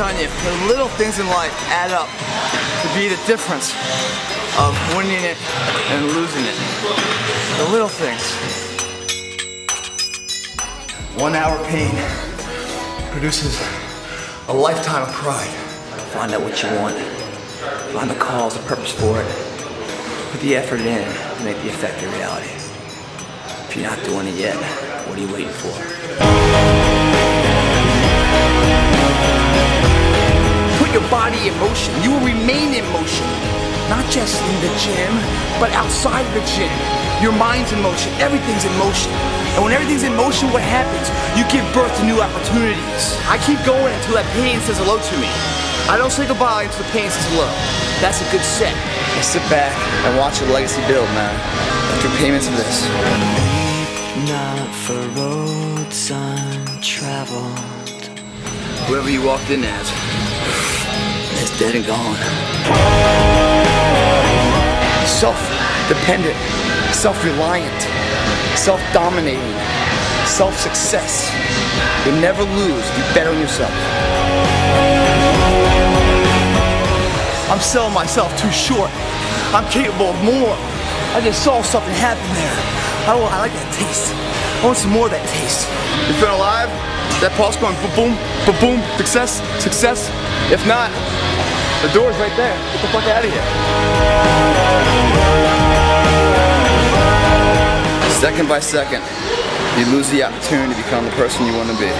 on you. The little things in life add up to be the difference of winning it and losing it. The little things. 1 hour pain produces a lifetime of pride. Find out what you want. Find the cause, the purpose for it. Put the effort in to make the effect a reality. If you're not doing it yet, what are you waiting for? Put your body in motion. You will remain in motion. Not just in the gym, but outside of the gym. Your mind's in motion. Everything's in motion. And when everything's in motion, what happens? You give birth to new opportunities. I keep going until that pain says hello to me. I don't say goodbye until the pain says hello. That's a good set. I sit back and watch your legacy build, man. Through payments of this. Not for roads untraveled. Whoever you walked in as is dead and gone. Self-dependent, self-reliant, self-dominating, self-success. You'll never lose. You bet on yourself. I'm selling myself too short. I'm capable of more. I just saw something happen there. I like that taste. I want some more of that taste. You feel alive? That pulse going ba-boom, ba-boom, success, success. If not, the door's right there. Get the fuck out of here. Second by second, you lose the opportunity to become the person you want to be.